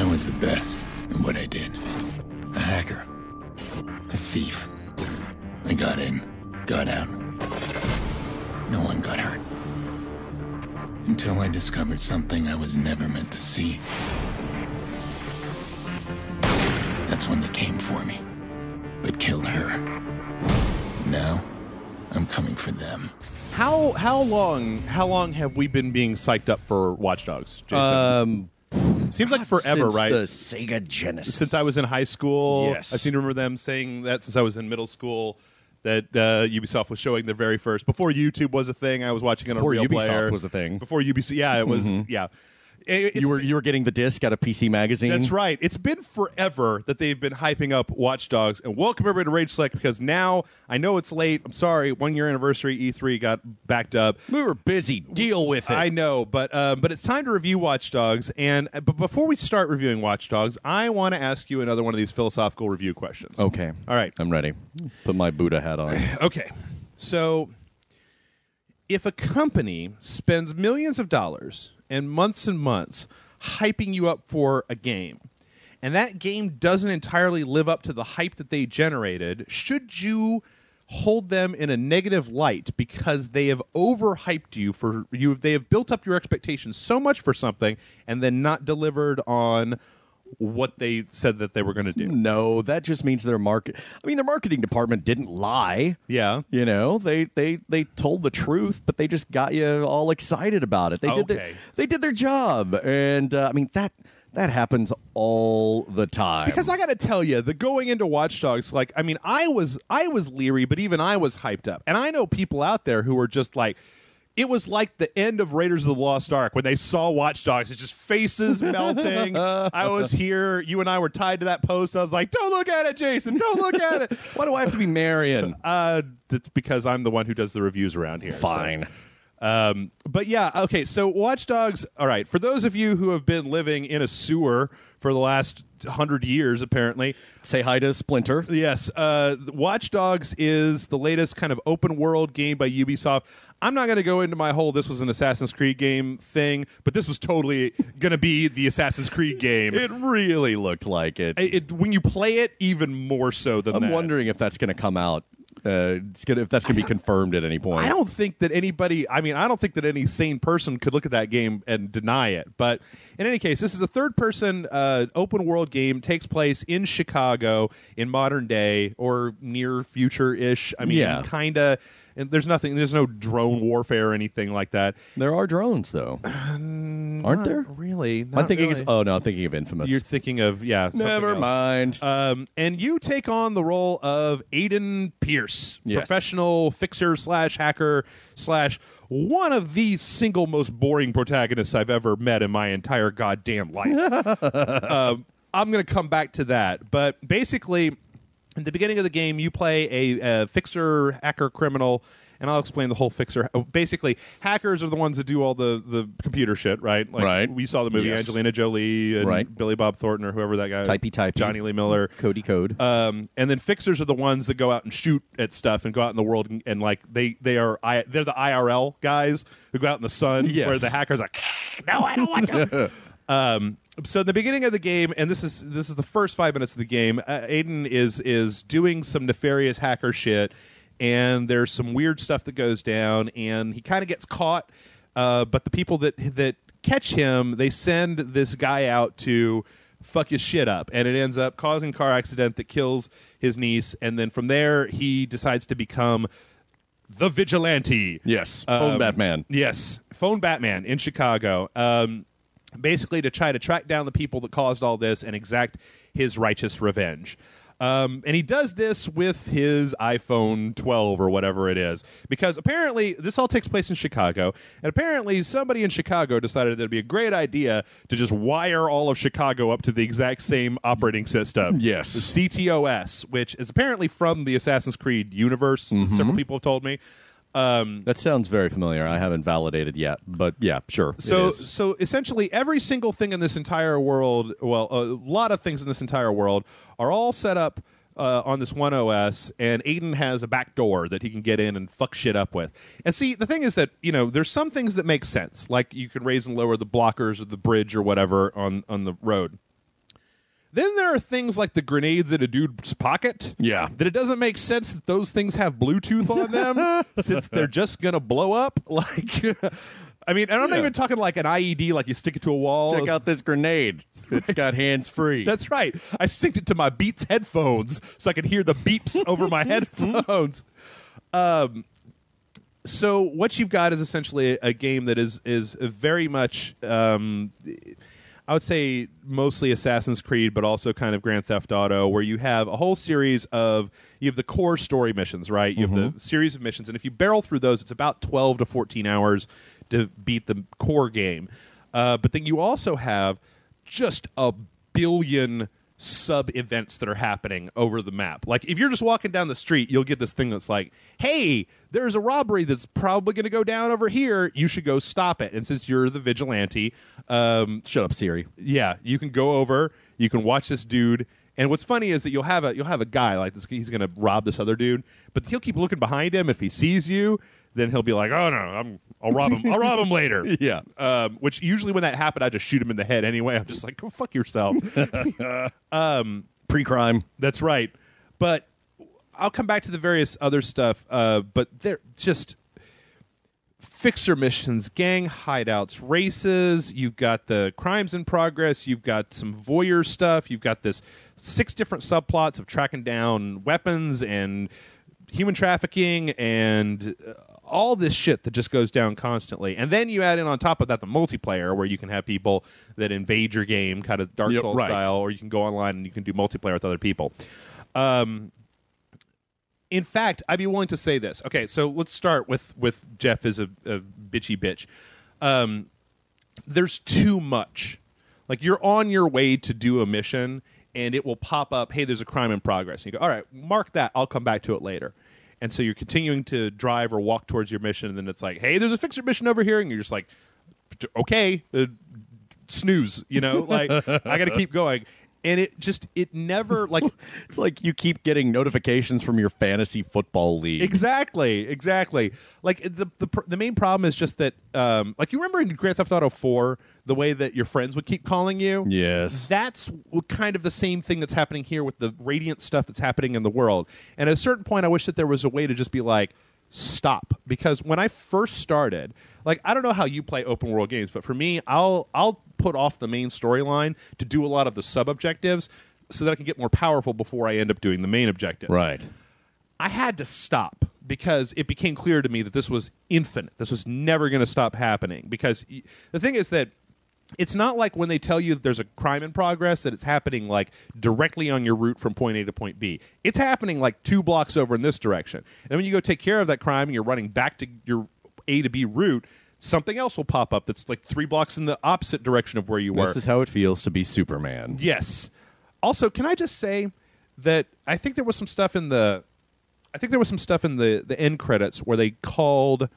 I was the best at what I did. A hacker. A thief. I got in, got out. No one got hurt. Until I discovered something I was never meant to see. That's when they came for me, but killed her. Now, I'm coming for them. How long have we been being psyched up for Watch Dogs, Jason? Seems like forever, right? Since the Sega Genesis. Since I was in high school. Yes. I seem to remember them saying that since I was in middle school, that Ubisoft was showing the very first. Before YouTube was a thing, I was watching it on Real Player. Before Ubisoft was a thing. Before Ubisoft, yeah, it was, yeah. You were getting the disc out of PC magazine. That's right. It's been forever that they've been hyping up Watch Dogs. And welcome everybody to Rage Select, because now I know it's late. I'm sorry. 1 year anniversary. E3 got backed up. We were busy. Deal with it. I know, but it's time to review Watch Dogs. But before we start reviewing Watch Dogs, I want to ask you another one of these philosophical review questions. Okay. All right. I'm ready. Put my Buddha hat on. Okay. So, if a company spends millions of dollars and months hyping you up for a game, and that game doesn't entirely live up to the hype that they generated, should you hold them in a negative light because they have overhyped you for you? They have built up your expectations so much for something and then not delivered on what they said that they were going to do. No, that just means their market. I mean, their marketing department didn't lie. Yeah, you know, they told the truth, but they just got you all excited about it. They did they did their job, and I mean that happens all the time. Because I got to tell you, the going into Watch Dogs, like, I mean, I was leery, but even I was hyped up, and I know people out there who are just like. It was like the end of Raiders of the Lost Ark when they saw Watch Dogs. It's just faces melting. I was here. You and I were tied to that post. I was like, don't look at it, Jason. Don't look at it. Why do I have to be Marion? It's because I'm the one who does the reviews around here. Fine. So. But yeah, okay, so Watch Dogs. All right, for those of you who have been living in a sewer for the last 100 years, apparently. Say hi to Splinter. Yes. Watch Dogs is the latest kind of open-world game by Ubisoft. I'm not going to go into my whole this was an Assassin's Creed game thing, but this was totally going to be the Assassin's Creed game. It really looked like it. When you play it, even more so than that. I'm wondering if that's going to come out. If that's going to be confirmed at any point. I don't think that anybody, I mean, I don't think that any sane person could look at that game and deny it. But in any case, this is a third-person open-world game. Takes place in Chicago in modern day or near future-ish. I mean, yeah. Kind of. And there's nothing. There's no drone warfare or anything like that. There are drones, though, aren't there? Really? I'm thinking. Really. Oh no, I'm thinking of Infamous. You're thinking of yeah. Never mind. And you take on the role of Aiden Pierce, yes. Professional fixer slash hacker slash one of the single most boring protagonists I've ever met in my entire goddamn life. I'm gonna come back to that, but basically. In the beginning of the game, you play a fixer, hacker, criminal, and I'll explain the whole fixer. Basically, hackers are the ones that do all the computer shit, right? Like, right. We saw the movie yes. Angelina Jolie and right. Billy Bob Thornton or whoever that guy is. Typey. Johnny Lee Miller. Cody Code. And then fixers are the ones that go out and shoot at stuff and go out in the world and like they're the IRL guys who go out in the sun yes. Where the hackers are like, no, I don't want to. So in the beginning of the game, and this is the first 5 minutes of the game, Aiden is doing some nefarious hacker shit, and there's some weird stuff that goes down, and he kind of gets caught. But the people that catch him, they send this guy out to fuck his shit up, and it ends up causing a car accident that kills his niece, and then from there he decides to become the vigilante. Yes, phone Batman. Yes, phone Batman in Chicago. Basically to try to track down the people that caused all this and exact his righteous revenge. And he does this with his iPhone 12 or whatever it is. Because apparently, this all takes place in Chicago. And apparently, somebody in Chicago decided that it would be a great idea to just wire all of Chicago up to the exact same operating system. Yes. The CTOS, which is apparently from the Assassin's Creed universe. Mm-hmm. Several people have told me. That sounds very familiar. I haven't validated yet, but yeah, sure. So essentially every single thing in this entire world, well, a lot of things in this entire world are all set up on this one OS, and Aiden has a back door that he can get in and fuck shit up with. And see, the thing is that, you know, there's some things that make sense, like you can raise and lower the blockers or the bridge or whatever on the road. Then there are things like the grenades in a dude's pocket. Yeah. That it doesn't make sense that those things have Bluetooth on them since they're just going to blow up. Like, I mean, and I'm not even talking like an IED, like you stick it to a wall. Check out this grenade. It's got hands-free. That's right. I synced it to my Beats headphones so I could hear the beeps over my headphones. So what you've got is essentially a game that is very much... I would say mostly Assassin's Creed, but also kind of Grand Theft Auto, where you have a whole series of, you have the core story missions, right? You have the series of missions, and if you barrel through those, it's about 12 to 14 hours to beat the core game. But then you also have just a billion sub-events that are happening over the map. Like, if you're just walking down the street, you'll get this thing that's like, hey, there's a robbery that's probably going to go down over here. You should go stop it. And since you're the vigilante... shut up, Siri. Yeah, you can go over, you can watch this dude... And what's funny is that you'll have a guy like this. He's going to rob this other dude, but he'll keep looking behind him. If he sees you, then he'll be like, "Oh no, I'll rob him. I'll rob him later." Yeah. Which usually when that happened, I just shoot him in the head anyway. I'm just like, "Go fuck yourself." Pre-crime. That's right. But I'll come back to the various other stuff. But they're just fixer missions, gang hideouts, races. You've got the crimes in progress. You've got some voyeur stuff. You've got this 6 different subplots of tracking down weapons and human trafficking and all this shit that just goes down constantly. And then you add in on top of that the multiplayer, where you can have people that invade your game, kind of Dark Souls style, or you can go online and you can do multiplayer with other people. In fact, I'd be willing to say this. Okay, so let's start with Jeff is a bitchy bitch. There's too much. Like, you're on your way to do a mission, and it will pop up, hey, there's a crime in progress. And you go, all right, mark that. I'll come back to it later. And so you're continuing to drive or walk towards your mission, and then it's like, hey, there's a fixer mission over here. And you're just like, okay, snooze, you know? Like, I got to keep going. And it never, like... It's like you keep getting notifications from your fantasy football league. Exactly. Like, the main problem is just that, like, you remember in Grand Theft Auto 4, the way that your friends would keep calling you? Yes. That's kind of the same thing that's happening here with the Radiant stuff that's happening in the world. And at a certain point, I wish that there was a way to just be like, stop. Because when I first started, like, I don't know how you play open world games, but for me, I'll put off the main storyline to do a lot of the sub objectives so that I can get more powerful before I end up doing the main objectives. Right. I had to stop because it became clear to me that this was infinite. This was never going to stop happening, because the thing is that it's not like when they tell you that there's a crime in progress that it's happening like directly on your route from point A to point B. It's happening like 2 blocks over in this direction. And when you go take care of that crime and you're running back to your A to B route, something else will pop up that's like 3 blocks in the opposite direction of where you were. This is how it feels to be Superman. Yes. Also, can I just say that I think there was some stuff in the end credits where they called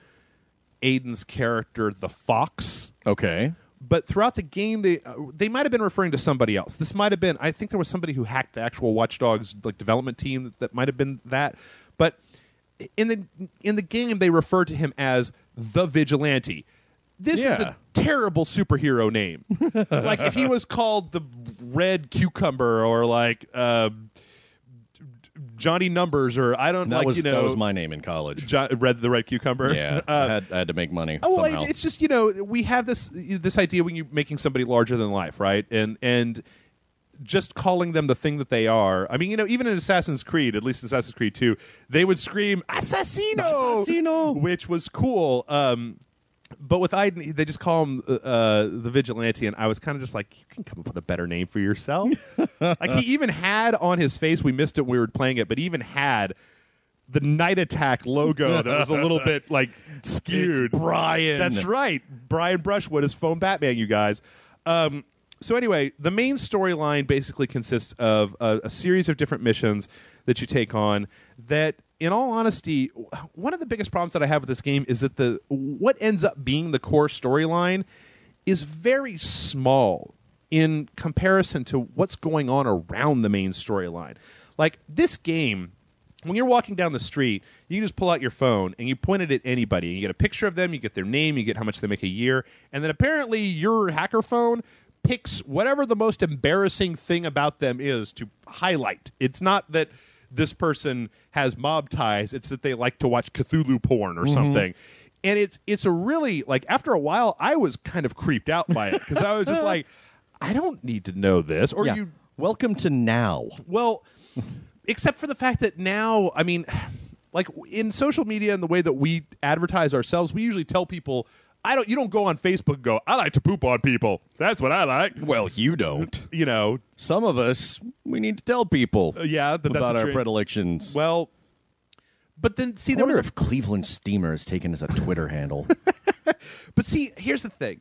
Aiden's character the Fox. Okay. But throughout the game, they might have been referring to somebody else. This might have been, I think there was somebody who hacked the actual Watch Dogs like development team that might have been that. But in the game, they refer to him as the Vigilante. This is a terrible superhero name. Like, if he was called the Red Cucumber or like Johnny Numbers, or I don't like, you know, that was my name in college. The Red Cucumber. Yeah, I had to make money. Oh, well, it's just, you know, we have this idea when you're making somebody larger than life, right? And just calling them the thing that they are. I mean, you know, even in Assassin's Creed, at least in Assassin's Creed 2, they would scream "Assassino," which was cool. But with Aiden, they just call him the Vigilante, and I was kind of just like, you can come up with a better name for yourself. Like, he even had on his face, we missed it when we were playing it, but he even had the Night Attack logo that was a little bit, like, skewed. It's Brian. That's right. Brian Brushwood is Foam Batman, you guys. So anyway, the main storyline basically consists of a series of different missions that you take on that... In all honesty, one of the biggest problems that I have with this game is that what ends up being the core storyline is very small in comparison to what's going on around the main storyline. Like, this game, when you're walking down the street, you can just pull out your phone and you point it at anybody. And you get a picture of them, you get their name, you get how much they make a year, and then apparently your hacker phone picks whatever the most embarrassing thing about them is to highlight. It's not that this person has mob ties. It's that they like to watch Cthulhu porn or something. And it's a really, like, after a while, I was kind of creeped out by it because I was just like, I don't need to know this. Or you welcome to now. Well, except for the fact that now, I mean, like in social media and the way that we advertise ourselves, we usually tell people, you don't go on Facebook and go, I like to poop on people. That's what I like. Well, you don't. You know, some of us, we need to tell people about our predilections. Well, but then see, I wonder if Cleveland Steamer is taken as a Twitter handle. But see, here's the thing.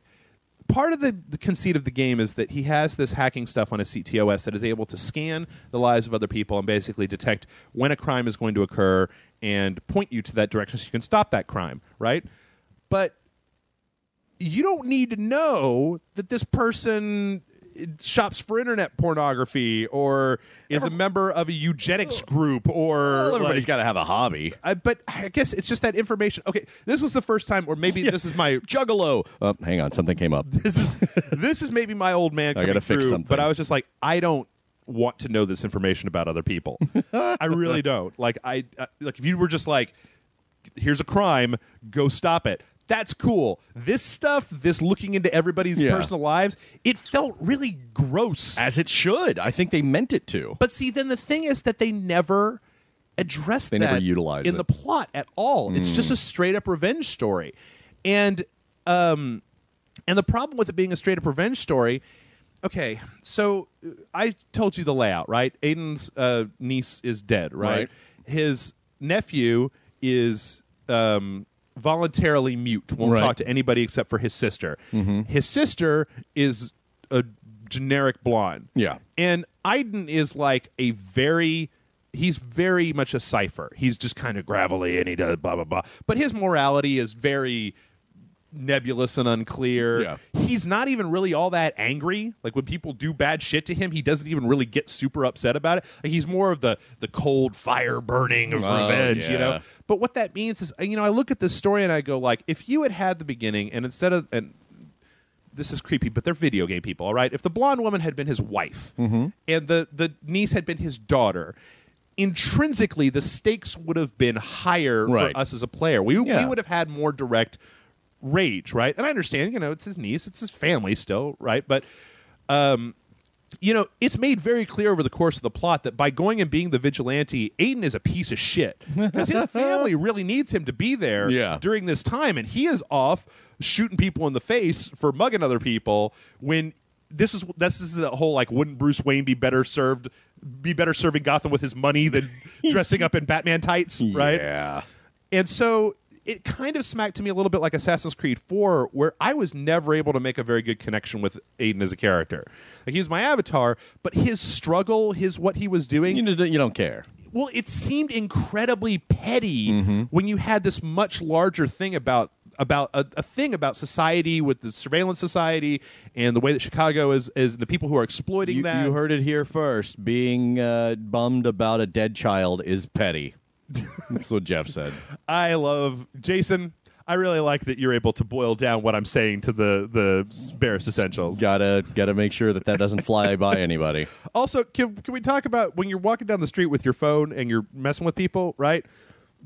Part of the conceit of the game is that he has this hacking stuff on his CTOS that is able to scan the lives of other people and basically detect when a crime is going to occur and point you to that direction so you can stop that crime, right? But you don't need to know that this person shops for internet pornography or is a member of a eugenics group or... Well, everybody's got to have a hobby. But I guess it's just that information. Okay, this was the first time, or maybe this is my... Juggalo! Oh, hang on, something came up. This is maybe my old man coming through, something. But I was just like, I don't want to know this information about other people. I really don't. Like, like if you were just like, here's a crime, go stop it. That's cool. This stuff, this looking into everybody's personal lives, it felt really gross. As it should. I think they meant it to. But see, then the thing is that they never addressed that never utilized in the plot at all. It's just a straight-up revenge story. And the problem with it being a straight-up revenge story, okay, so I told you the layout, right? Aiden's niece is dead, right? His nephew is... voluntarily mute, won't talk to anybody except for his sister. His sister is a generic blonde. Yeah. And Aiden is like a he's very much a cipher. He's just kind of gravelly and he does blah, blah, blah. But his morality is very nebulous and unclear. Yeah. He's not even really all that angry. Like when people do bad shit to him, he doesn't even really get super upset about it. Like he's more of the cold fire burning of revenge, you know? But what that means is, you know, I look at this story and I go like, if you had had the beginning and instead of, and this is creepy, but they're video game people, all right? If the blonde woman had been his wife and the niece had been his daughter, intrinsically the stakes would have been higher for us as a player. We would have had more direct rage, right? And I understand, you know, it's his niece, it's his family still, right? But you know, it's made very clear over the course of the plot that by going and being the vigilante, Aiden is a piece of shit because his family really needs him to be there during this time, and he is off shooting people in the face for mugging other people when this is the whole like, wouldn't Bruce Wayne be better serving Gotham with his money than dressing up in Batman tights, right? Yeah. And so it kind of smacked to me a little bit like Assassin's Creed 4, where I was never able to make a very good connection with Aiden as a character. Like, he was my avatar, but his struggle, what he was doing... You don't care. Well, it seemed incredibly petty when you had this much larger thing about a thing about society with the surveillance society and the way that Chicago is the people who are exploiting that. You heard it here first. Being bummed about a dead child is petty. That's what Jeff said. I love Jason. I really like that you're able to boil down what I'm saying to the barest essentials. Gotta make sure that doesn't fly by anybody. Also, can we talk about when you're walking down the street with your phone and you're messing with people, right?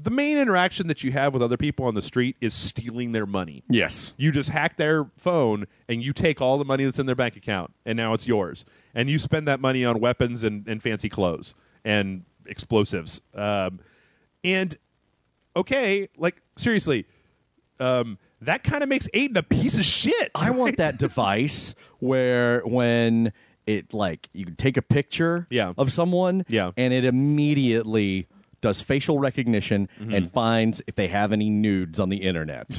The main interaction that you have with other people on the street is stealing their money. Yes. You just hack their phone and you take all the money that's in their bank account and now it's yours. And you spend that money on weapons and fancy clothes and explosives. And, okay, like, seriously, that kind of makes Aiden a piece of shit. I want that device where when it, like, you take a picture of someone and it immediately does facial recognition and finds if they have any nudes on the internet.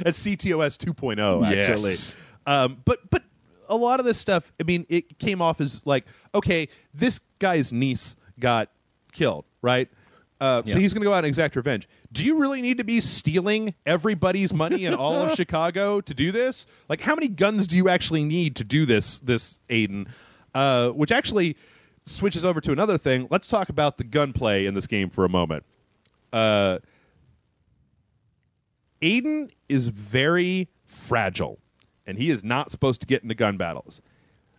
That's CTOS 2.0, actually. Yes. But a lot of this stuff, I mean, it came off as, like, okay, this guy's niece got killed. Right? So he's going to go out and exact revenge. Do you really need to be stealing everybody's money in all of Chicago to do this? Like, how many guns do you actually need to do this, Aiden? Which actually switches over to another thing. Let's talk about the gunplay in this game for a moment. Aiden is very fragile. and he is not supposed to get into gun battles.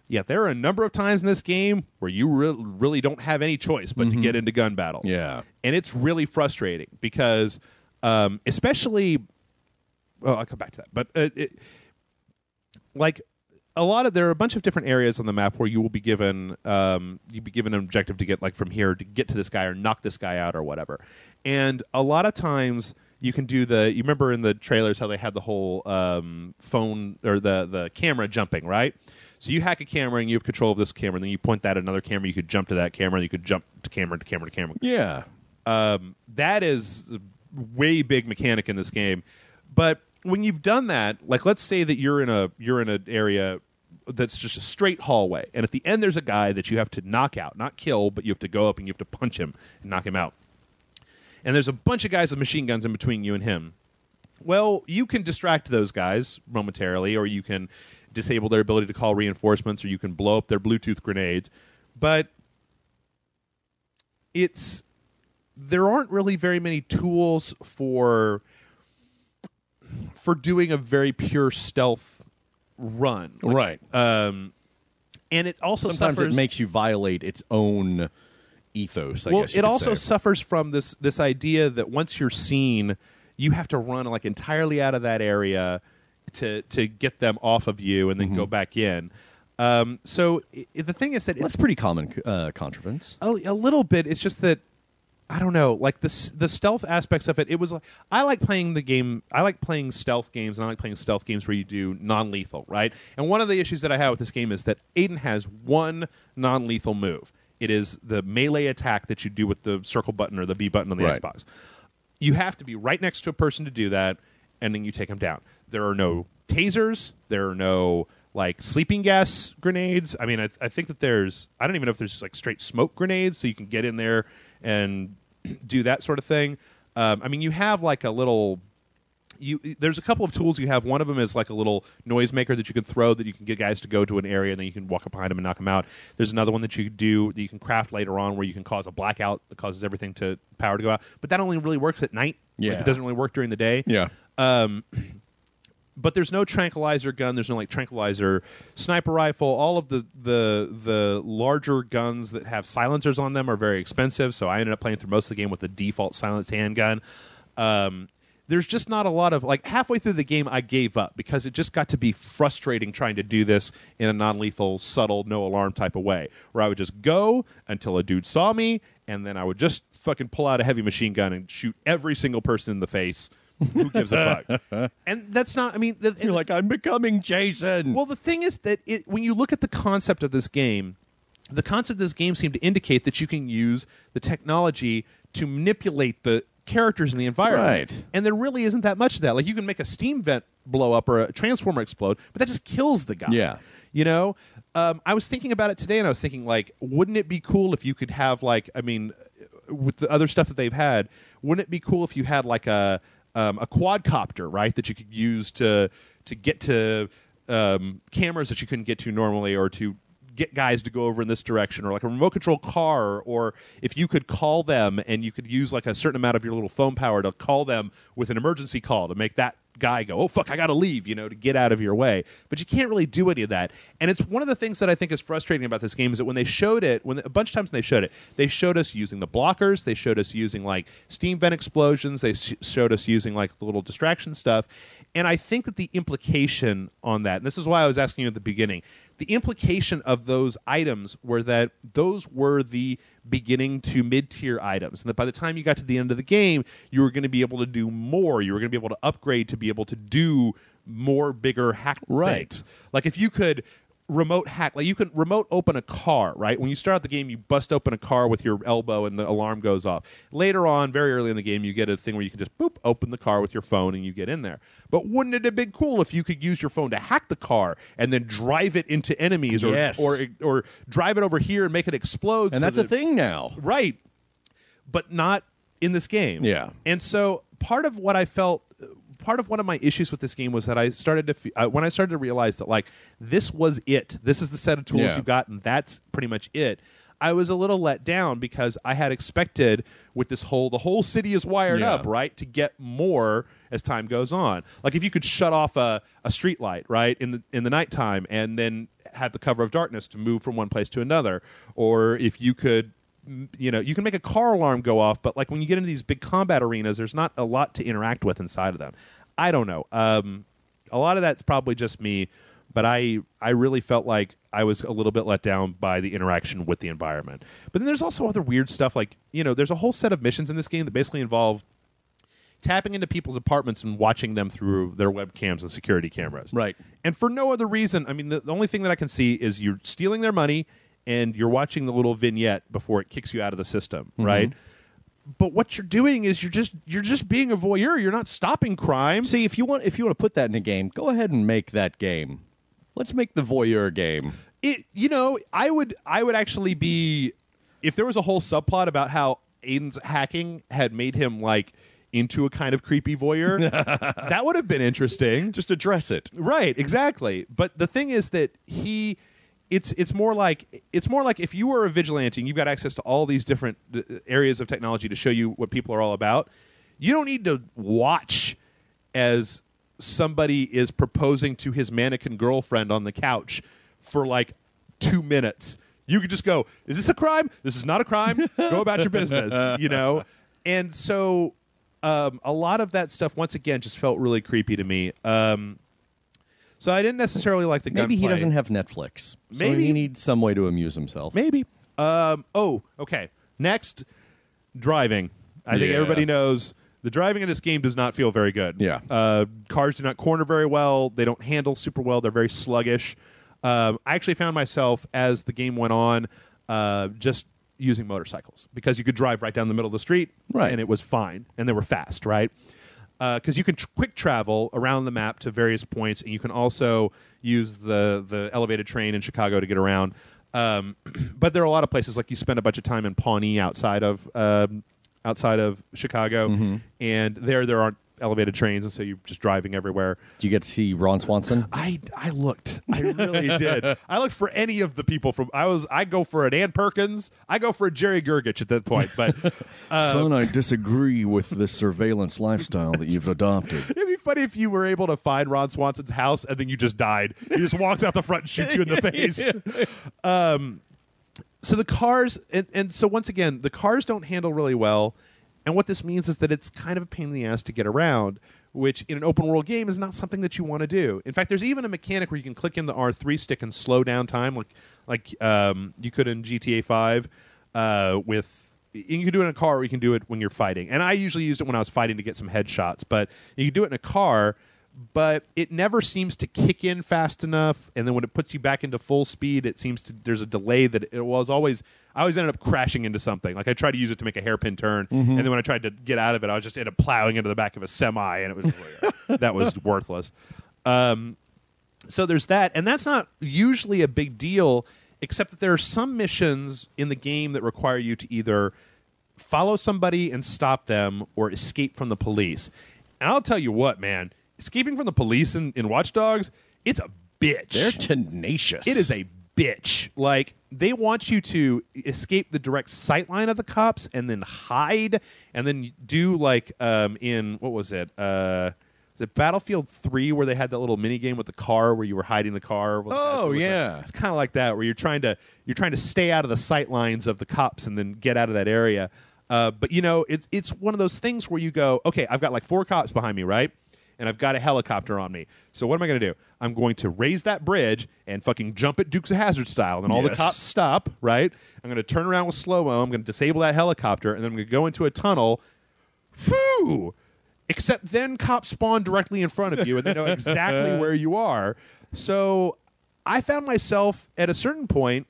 Yet there are a number of times in this game where you really don't have any choice but to get into gun battles. Yeah. And it's really frustrating because especially... Well, I'll come back to that. But there are a bunch of different areas on the map where you will be given an objective to get from here to get to this guy or knock this guy out or whatever. And a lot of times you can do you remember in the trailers how they had the whole phone or the camera jumping, right? So you hack a camera and you have control of this camera, and then you point that at another camera, you could jump to that camera, and you could jump to camera to camera to camera. Yeah. That is a way big mechanic in this game. But when you've done that, let's say that you're in an area that's just a straight hallway, and at the end there's a guy that you have to knock out, not kill, but you have to go up and you have to punch him and knock him out. And there's a bunch of guys with machine guns in between you and him. Well, you can distract those guys momentarily, or you can disable their ability to call reinforcements, or you can blow up their Bluetooth grenades. But there aren't really very many tools for doing a very pure stealth run. Right. And it also Sometimes it makes you violate its own ethos, I guess. Well, it also suffers from this idea that once you're seen, you have to run entirely out of that area to get them off of you and then go back in. The thing is that... That's pretty common contrivance. A little bit. It's just that I don't know, the stealth aspects of it. It was I like playing the game. I like playing stealth games, and I like playing stealth games where you do non-lethal, right? And one of the issues that I have with this game is that Aiden has one non-lethal move. It is the melee attack that you do with the circle button or the B button on the Xbox. You have to be right next to a person to do that, and then you take them down. There are no tasers. There are no sleeping gas grenades. I mean, I think that there's. I don't even know if there's straight smoke grenades, so you can get in there and do that sort of thing. You have there's a couple of tools you have. One of them is a little noisemaker that you can throw that you can get guys to go to an area and then you can walk up behind them and knock them out. There's another one that you do that you can craft later on where you can cause a blackout that causes everything to power to go out. But that only really works at night. Yeah. It doesn't really work during the day. Yeah. But there's no tranquilizer gun. There's no tranquilizer sniper rifle. All of the larger guns that have silencers on them are very expensive. So I ended up playing through most of the game with the default silenced handgun. There's just not a lot of halfway through the game I gave up because it just got to be frustrating trying to do this in a non-lethal, subtle, no alarm type of way where I would just go until a dude saw me and then I would just fucking pull out a heavy machine gun and shoot every single person in the face. Who gives a fuck? And that's not... You're I'm becoming Jason. Well, the thing is that when you look at the concept of this game, the concept of this game seemed to indicate that you can use the technology to manipulate the characters in the environment. Right. And there really isn't that much of that. You can make a steam vent blow up or a transformer explode, but that just kills the guy. Yeah. I was thinking about it today, and I was thinking, wouldn't it be cool if you could have, with the other stuff that they've had, wouldn't it be cool if you had, a quadcopter, right, that you could use to get to cameras that you couldn't get to normally or to get guys to go over in this direction or a remote control car or if you could call them and you could use a certain amount of your little phone power to call them with an emergency call to make that guy go, oh, fuck, I got to leave, to get out of your way. But you can't really do any of that. And it's one of the things that I think is frustrating about this game is that when they showed it, a bunch of times when they showed it, they showed us using the blockers. They showed us using, steam vent explosions. They showed us using, the little distraction stuff. And I think that the implication on that, and this is why I was asking you at the beginning, the implication of those items were that those were the beginning to mid-tier items. And that by the time you got to the end of the game, you were going to be able to do more. You were going to be able to upgrade to be able to do more bigger hack things. If you could remote hack, you can remote open a car, right? When you start out the game, you bust open a car with your elbow and the alarm goes off. Later on, very early in the game, you get a thing where you can just boop, open the car with your phone and you get in there. But wouldn't it have been cool if you could use your phone to hack the car and then drive it into enemies or drive it over here and make it explode? And so that's a thing now. Right. But not in this game. Yeah. And so part of what I felt... Part of one of my issues with this game was that I started to when I started to realize that this was it. This is the set of tools you got, and that's pretty much it. I was a little let down because I had expected with this whole, the whole city is wired up, right, to get more as time goes on. Like if you could shut off a street light, right, in the nighttime and then have the cover of darkness to move from one place to another, or if you could, you know, you can make a car alarm go off, but like when you get into these big combat arenas, there's not a lot to interact with inside of them. I don't know. A lot of that's probably just me, but I really felt like I was a little bit let down by the interaction with the environment. But then there's also other weird stuff, like, you know, there's a whole set of missions in this game that basically involve tapping into people's apartments and watching them through their webcams and security cameras. Right. And for no other reason, I mean, the only thing that I can see is you're stealing their money and you're watching the little vignette before it kicks you out of the system, mm-hmm. right? But what you're doing is you're just being a voyeur. You're not stopping crime. See, if you want to put that in a game, go ahead and make that game. Let's make the voyeur game. It, you know, I would actually be, if there was a whole subplot about how Aiden's hacking had made him like into a kind of creepy voyeur, that would have been interesting. Just address it. Right, exactly. But the thing is that he, it's more like if you were a vigilante and you've got access to all these different areas of technology to show you what people are all about, you don't need to watch as somebody is proposing to his mannequin girlfriend on the couch for like 2 minutes. You could just go, is this a crime? This is not a crime. Go about your business, you know? And so a lot of that stuff, once again, just felt really creepy to me. So I didn't necessarily like the gunplay. Maybe he doesn't have Netflix. Maybe so he needs some way to amuse himself. Maybe. Okay. Next, driving. I think everybody knows the driving in this game does not feel very good. Yeah. Cars do not corner very well. They don't handle super well. They're very sluggish. I actually found myself, as the game went on, just using motorcycles because you could drive right down the middle of the street, right, and it was fine, and they were fast, right? Because you can quick travel around the map to various points, and you can also use the elevated train in Chicago to get around. But there are a lot of places, like you spend a bunch of time in Pawnee outside of Chicago, mm-hmm. and there aren't elevated trains, and so you're just driving everywhere. Do you get to see Ron Swanson? I looked. I really did. I looked for any of the people from. I go for an Ann Perkins. I go for a Jerry Gergich at that point. But son, I disagree with this surveillance lifestyle that you've adopted. It'd be funny if you were able to find Ron Swanson's house and then you just died. He just walks out the front and shoots you in the face. Yeah. So the cars, and so once again, the cars don't handle really well. And what this means is that it's kind of a pain in the ass to get around, which in an open-world game is not something that you want to do. In fact, there's even a mechanic where you can click in the R3 stick and slow down time, like you could in GTA 5. You can do it in a car, or you can do it when you're fighting. And I usually used it when I was fighting to get some headshots. But you can do it in a car, but it never seems to kick in fast enough. And then when it puts you back into full speed, it seems to there's a delay that it was always. I always ended up crashing into something. Like I tried to use it to make a hairpin turn, mm-hmm. and then when I tried to get out of it, I was just ended up plowing into the back of a semi, and it was that was worthless. So there's that, and that's not usually a big deal, except that there are some missions in the game that require you to either follow somebody and stop them or escape from the police. And I'll tell you what, man, escaping from the police in Watch Dogs, it's a bitch. They're tenacious. It is a bitch. Like, they want you to escape the direct sightline of the cops and then hide and then do like in, what was it Battlefield 3 where they had that little mini game with the car where you were hiding the car? Oh, yeah. It's kind of like that where you're trying to stay out of the sight lines of the cops and then get out of that area. But, you know, it's one of those things where you go, okay, I've got like 4 cops behind me, right? And I've got a helicopter on me. So what am I going to do? I'm going to raise that bridge and fucking jump it Dukes of Hazzard style. And all the cops stop, right? I'm going to turn around with slow-mo. I'm going to disable that helicopter. And then I'm going to go into a tunnel. Phew! Except then cops spawn directly in front of you. And they know exactly where you are. So I found myself at a certain point,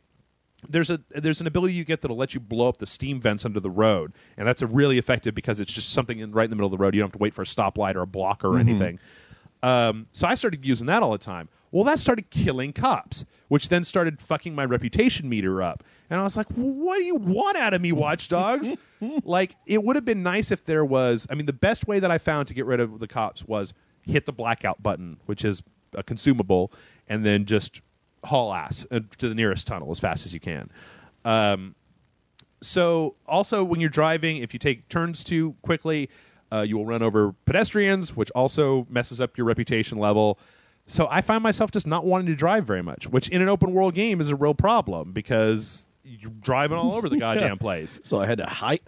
there's an ability you get that'll let you blow up the steam vents under the road, and that's a really effective because it's just something right in the middle of the road. You don't have to wait for a stoplight or a blocker or mm-hmm. anything. So I started using that all the time. Well, that started killing cops, which then started fucking my reputation meter up. And I was like, well, what do you want out of me, Watch Dogs? Like, it would have been nice if there was... I mean, the best way that I found to get rid of the cops was hit the blackout button, which is a consumable, and then just haul ass to the nearest tunnel as fast as you can. So also when you're driving, if you take turns too quickly, you will run over pedestrians, which also messes up your reputation level. So I find myself just not wanting to drive very much, which in an open world game is a real problem because you're driving all over the goddamn place. So I had to hack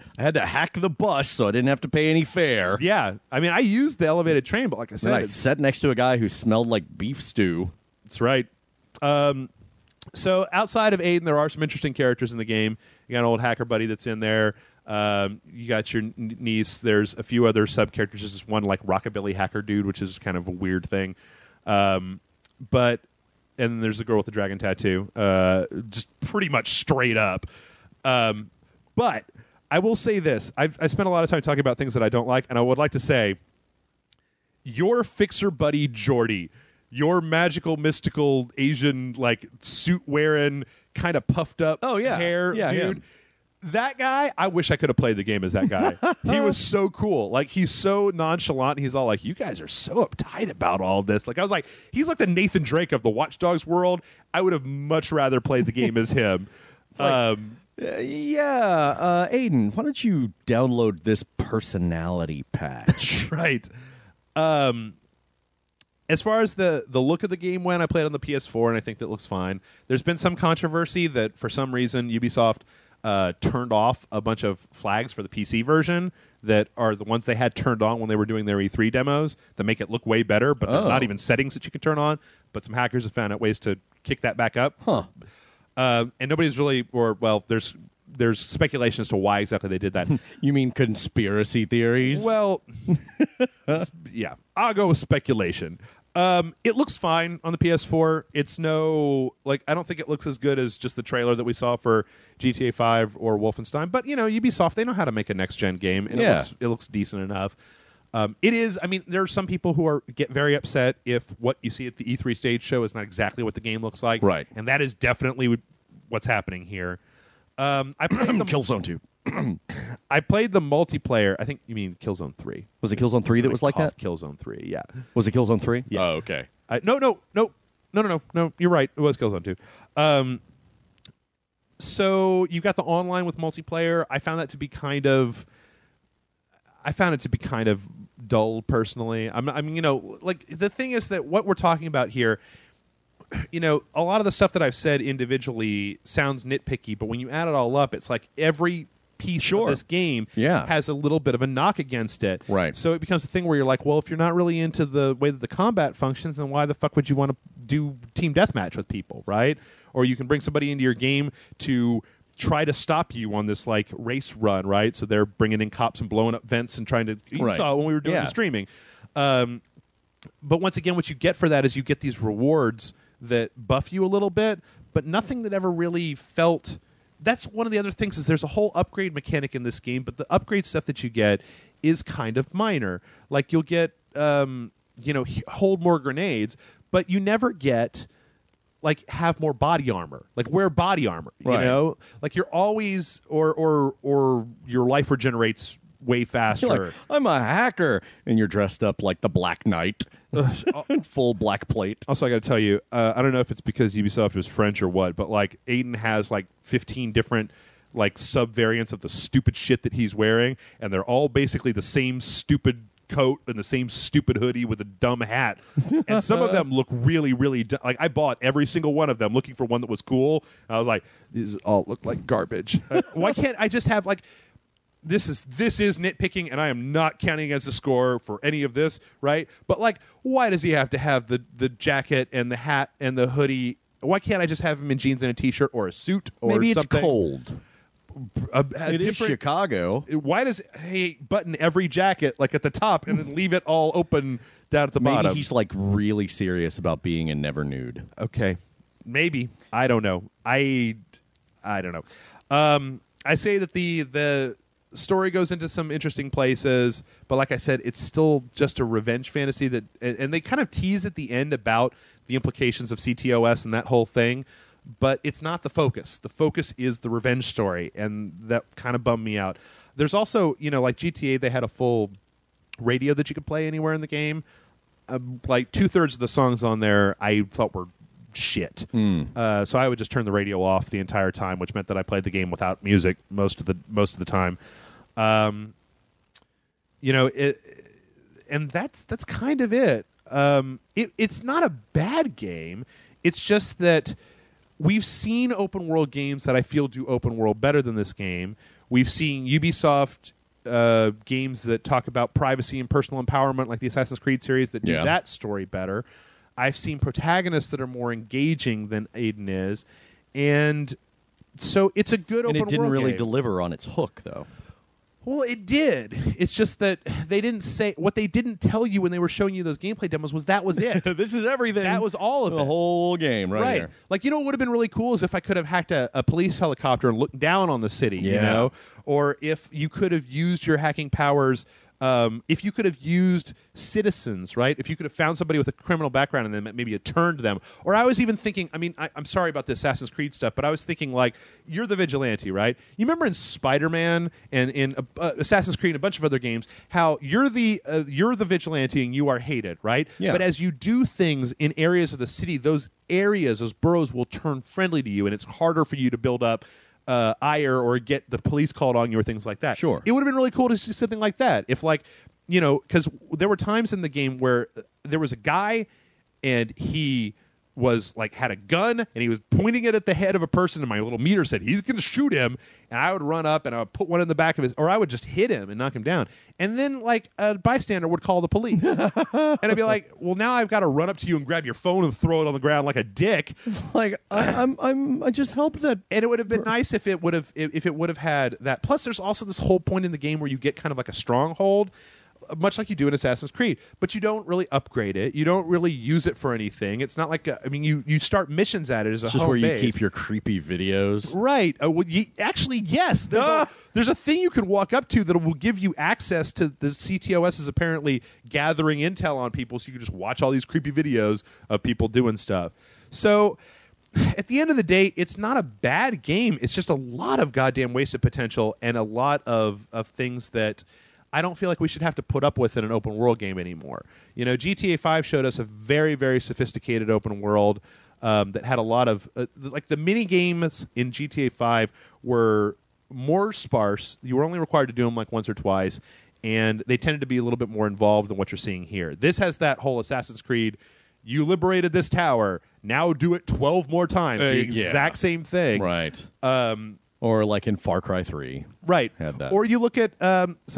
the bus so I didn't have to pay any fare. Yeah. I mean, I used the elevated train, but like I said, I sat next to a guy who smelled like beef stew. That's right. So outside of Aiden, there are some interesting characters in the game. You got an old hacker buddy that's in there. You got your niece. There's a few other sub-characters. There's this one like rockabilly hacker dude, which is kind of a weird thing. And then there's the girl with the dragon tattoo, just pretty much straight up. But I will say this. I spent a lot of time talking about things that I don't like, and I would like to say your fixer buddy Jordy, your magical, mystical Asian like suit wearing, kind of puffed up hair dude. Yeah. That guy, I wish I could have played the game as that guy. He was so cool. Like, he's so nonchalant. He's all like, you guys are so uptight about all this. Like, I was like, he's like the Nathan Drake of the Watch Dogs world. I would have much rather played the game as him. Aiden, why don't you download this personality patch? Right. As far as the look of the game went, I played on the PS4, and I think that looks fine. There's been some controversy that, for some reason, Ubisoft turned off a bunch of flags for the PC version that are the ones they had turned on when they were doing their E3 demos that make it look way better, but they're not even settings that you can turn on. But some hackers have found out ways to kick that back up. Huh. And nobody's really, there's speculation as to why exactly they did that. You mean conspiracy theories? Well, yeah, I'll go with speculation. It looks fine on the PS4. It's no, like, I don't think it looks as good as just the trailer that we saw for GTA 5 or Wolfenstein. But, you know, Ubisoft, they know how to make a next-gen game, and it looks decent enough. It is, I mean, there are some people who get very upset if what you see at the E3 stage show is not exactly what the game looks like. Right. And that is definitely what's happening here. I played Killzone 2. I played the multiplayer. I think you mean Killzone 3. Was it Killzone 3 that was like that? Killzone 3, yeah. Was it Killzone 3? Yeah. Oh, okay. No, you're right. It was Killzone 2. So you've got the online with multiplayer. I found it to be kind of dull, personally. I mean, you know, like, the thing is that what we're talking about here, you know, a lot of the stuff that I've said individually sounds nitpicky, but when you add it all up, it's like every piece of this game has a little bit of a knock against it. Right. So it becomes a thing where you're like, well, if you're not really into the way that the combat functions, then why the fuck would you want to do team deathmatch with people, right? Or you can bring somebody into your game to try to stop you on this, like, race run, right? So they're bringing in cops and blowing up vents and trying to... You saw when we were doing the streaming. But once again, what you get for that is you get these rewards that buff you a little bit, but nothing that ever really felt... That's one of the other things is there's a whole upgrade mechanic in this game, but the upgrade stuff that you get is kind of minor. Like, you'll get, hold more grenades, but you never get, like, have more body armor. Like, wear body armor, you know? Like, you're always... Or your life regenerates way faster. Like, I'm a hacker, and you're dressed up like the Black Knight. Full black plate. Also, I got to tell you, I don't know if it's because Ubisoft was French or what, but like Aiden has like 15 different like sub variants of the stupid shit that he's wearing, and they're all basically the same stupid coat and the same stupid hoodie with a dumb hat. And some of them look really, really like I bought every single one of them looking for one that was cool. And I was like, these all look like garbage. Why can't I just have like? This is nitpicking, and I am not counting against the score for any of this, right? But, like, why does he have to have the jacket and the hat and the hoodie? Why can't I just have him in jeans and a T-shirt or a suit or something? Maybe it's cold. It is Chicago. Why does he button every jacket, like, at the top and then leave it all open down at the bottom? Maybe he's, like, really serious about being in Never Nude. Okay. Maybe. I don't know. I don't know. I say that the story goes into some interesting places, but like I said, it's still just a revenge fantasy that, and they kind of tease at the end about the implications of CTOS and that whole thing, but it's not the focus. The focus is the revenge story, and that kind of bummed me out. There's also, you know, like GTA, they had a full radio that you could play anywhere in the game. Like two-thirds of the songs on there I thought were shit. So I would just turn the radio off the entire time, which meant that I played the game without music most of the time. And that's kind of it. It's not a bad game. It's just that we've seen open world games that I feel do open world better than this game. We've seen Ubisoft games that talk about privacy and personal empowerment, like the Assassin's Creed series, that do that story better. I've seen protagonists that are more engaging than Aiden is, and so it's a good open world game. And it didn't really deliver on its hook, though. Well, it did. It's just that they didn't say what they didn't tell you when they were showing you those gameplay demos was that was it. This is everything. That was all of it. The whole game, right? Right. Here. Like, you know what would have been really cool is if I could have hacked a police helicopter and looked down on the city, you know? Or if you could have used your hacking powers, if you could have used citizens, right? If you could have found somebody with a criminal background and then maybe you turned them. Or I was even thinking, I'm sorry about the Assassin's Creed stuff, but I was thinking, like, you're the vigilante, right? You remember in Spider-Man and in Assassin's Creed and a bunch of other games how you're the vigilante and you are hated, right? Yeah. But as you do things in areas of the city, those boroughs will turn friendly to you, and it's harder for you to build up ire or get the police called on you or things like that. Sure. It would have been really cool to see something like that. If, like, you know, because there were times in the game where there was a guy and he was, like, had a gun and he was pointing it at the head of a person and my little meter said, he's going to shoot him. And I would run up and I would put one in the back of his, or I would just hit him and knock him down. And then, like, a bystander would call the police. And I'd be like, well, now I've got to run up to you and grab your phone and throw it on the ground like a dick. Like, I just helped that. And it would have been nice if it would have had that. Plus, there's also this whole point in the game where you get kind of like a stronghold, much like you do in Assassin's Creed, but you don't really upgrade it. You don't really use it for anything. It's not like you start missions at it as a home base. Just where you keep your creepy videos, right? Actually, yes. There's a thing you can walk up to that will give you access to the CTOS is apparently gathering intel on people, so you can just watch all these creepy videos of people doing stuff. So, at the end of the day, it's not a bad game. It's just a lot of goddamn wasted potential and a lot of things that I don't feel like we should have to put up with in an open world game anymore. You know, GTA 5 showed us a very, very sophisticated open world that had a lot of like the mini games in GTA 5 were more sparse. You were only required to do them like once or twice, and they tended to be a little bit more involved than what you're seeing here. This has that whole Assassin's Creed, you liberated this tower, now do it 12 more times. The exact same thing. Right. Or like in Far Cry 3. Right. Had that. Or you look at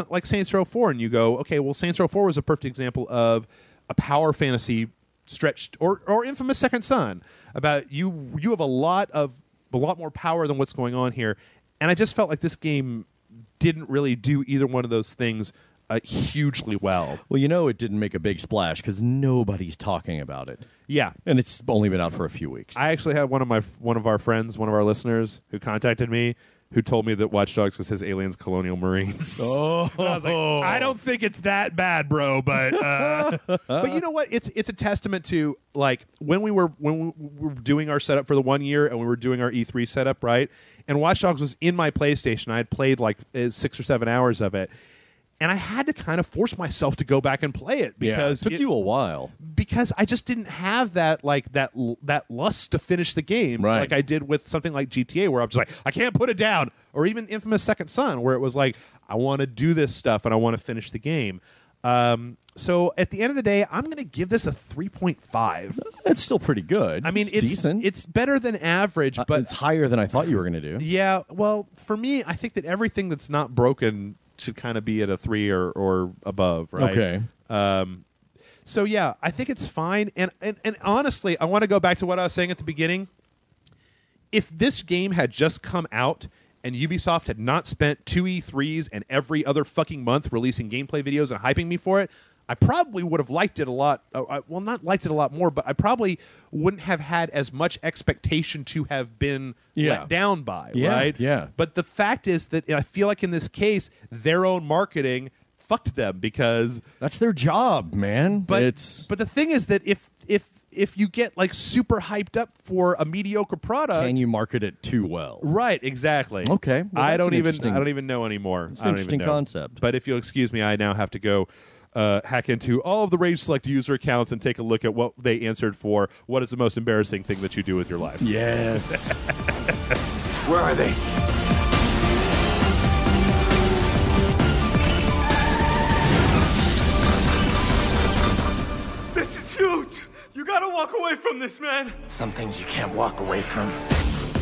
like Saints Row 4 and you go, okay, well, Saints Row 4 was a perfect example of a power fantasy stretched, or Infamous Second Son, about you have a lot more power than what's going on here. And I just felt like this game didn't really do either one of those things hugely well. Well, you know, it didn't make a big splash because nobody's talking about it. Yeah, and it's only been out for a few weeks. I actually had one of our listeners, who contacted me, who told me that Watch Dogs was his Aliens Colonial Marines. Oh, I was like, I don't think it's that bad, bro. But but you know what? It's a testament to, like, when we were doing our setup for the 1 year and we were doing our E3 setup, right? And Watch Dogs was in my PlayStation. I had played like 6 or 7 hours of it. And I had to kind of force myself to go back and play it because it took you a while. Because I just didn't have that lust to finish the game, right, like I did with something like GTA, where I'm just like, I can't put it down, or even Infamous Second Son, where it was like, I want to do this stuff and I want to finish the game. So at the end of the day, I'm going to give this a 3.5. That's still pretty good. I mean, it's decent. It's better than average, but it's higher than I thought you were going to do. Yeah. Well, for me, I think that everything that's not broken should kind of be at a 3 or above, right? Okay. So, yeah, I think it's fine. And honestly, I want to go back to what I was saying at the beginning. If this game had just come out and Ubisoft had not spent 2 E3s and every other fucking month releasing gameplay videos and hyping me for it, I probably would have liked it a lot. Well, not liked it a lot more, but I probably wouldn't have had as much expectation to have been let down by, right? Yeah. But the fact is that I feel like in this case, their own marketing fucked them, because that's their job, man. But the thing is that if you get, like, super hyped up for a mediocre product, can you market it too well? Right, exactly. Okay. Well, I don't even know anymore. It's an interesting concept. But if you'll excuse me, I now have to go hack into all of the Rage Select user accounts and take a look at what they answered for. What is the most embarrassing thing that you do with your life? Yes. Where are they? This is huge. You gotta walk away from this, man. Some things you can't walk away from.